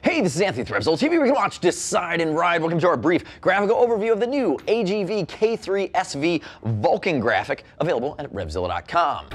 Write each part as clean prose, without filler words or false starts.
Hey, this is Anthony with RevZilla TV. We can watch, decide, and ride. Welcome to our brief graphical overview of the new AGV K3SV Vulcan graphic, available at RevZilla.com.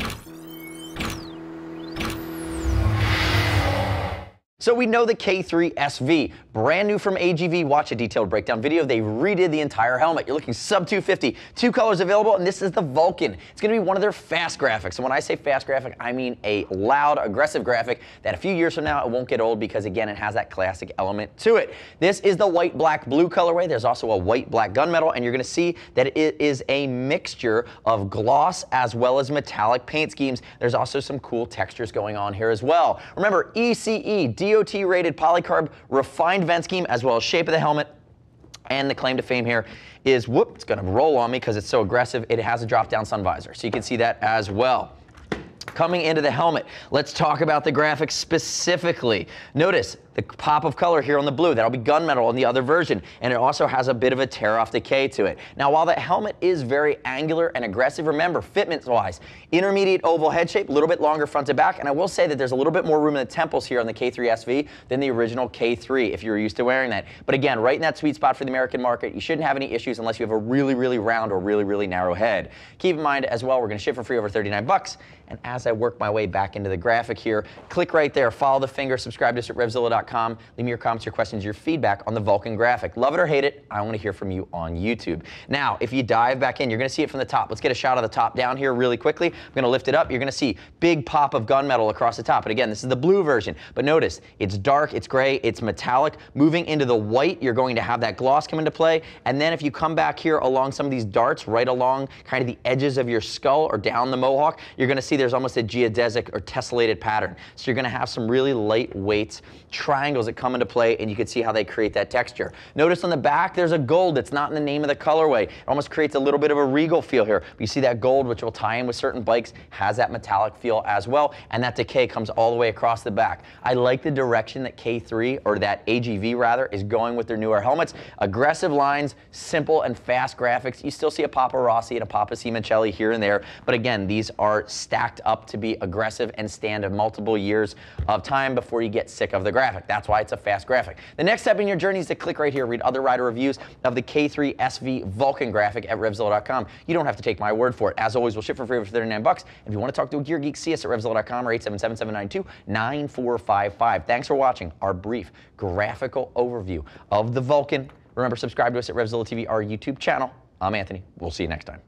So we know the K3SV, brand new from AGV. Watch a detailed breakdown video. They redid the entire helmet. You're looking sub 250, two colors available, and this is the Vulcan. It's gonna be one of their fast graphics. And when I say fast graphic, I mean a loud, aggressive graphic that a few years from now, it won't get old because again, it has that classic element to it. This is the white, black, blue colorway. There's also a white, black gunmetal, and you're gonna see that it is a mixture of gloss as well as metallic paint schemes. There's also some cool textures going on here as well. Remember, ECE, DOT rated polycarb refined vent scheme, as well as shape of the helmet. And the claim to fame here is, whoop, it's gonna roll on me because it's so aggressive. It has a drop down sun visor, so you can see that as well. Coming into the helmet, let's talk about the graphics specifically. Notice the pop of color here on the blue. That'll be gunmetal on the other version, and it also has a bit of a tear-off decay to it. Now, while that helmet is very angular and aggressive, remember, fitment-wise, intermediate oval head shape, a little bit longer front to back, and I will say that there's a little bit more room in the temples here on the K3SV than the original K3, if you were used to wearing that. But again, right in that sweet spot for the American market, you shouldn't have any issues unless you have a really, really round or really, really narrow head. Keep in mind, as well, we're gonna ship for free over 39 bucks, and as I work my way back into the graphic here, click right there, follow the finger, subscribe to us at RevZilla.com. Leave me your comments, your questions, your feedback on the Vulcan graphic. Love it or hate it, I want to hear from you on YouTube. Now, if you dive back in, you're going to see it from the top. Let's get a shot of the top down here really quickly. I'm going to lift it up. You're going to see big pop of gunmetal across the top. And again, this is the blue version. But notice, it's dark, it's gray, it's metallic. Moving into the white, you're going to have that gloss come into play. And then if you come back here along some of these darts, right along kind of the edges of your skull or down the mohawk, you're going to see there's almost a geodesic or tessellated pattern. So you're going to have some really lightweight triangles that come into play, and you can see how they create that texture. Notice on the back there's a gold that's not in the name of the colorway. It almost creates a little bit of a regal feel here. But you see that gold, which will tie in with certain bikes, has that metallic feel as well, and that decay comes all the way across the back. I like the direction that K3, or that AGV rather, is going with their newer helmets. Aggressive lines, simple and fast graphics. You still see a Papa Rossi and a Papa Simecelli here and there, but again, these are stacked up to be aggressive and stand multiple years of time before you get sick of the graphic. That's why it's a fast graphic. The next step in your journey is to click right here, read other rider reviews of the K3SV Vulcan graphic at RevZilla.com. You don't have to take my word for it. As always, we'll ship for free for 39 bucks. If you want to talk to a gear geek, see us at RevZilla.com or 877-792-9455. Thanks for watching our brief graphical overview of the Vulcan. Remember, subscribe to us at RevZilla TV, our YouTube channel. I'm Anthony. We'll see you next time.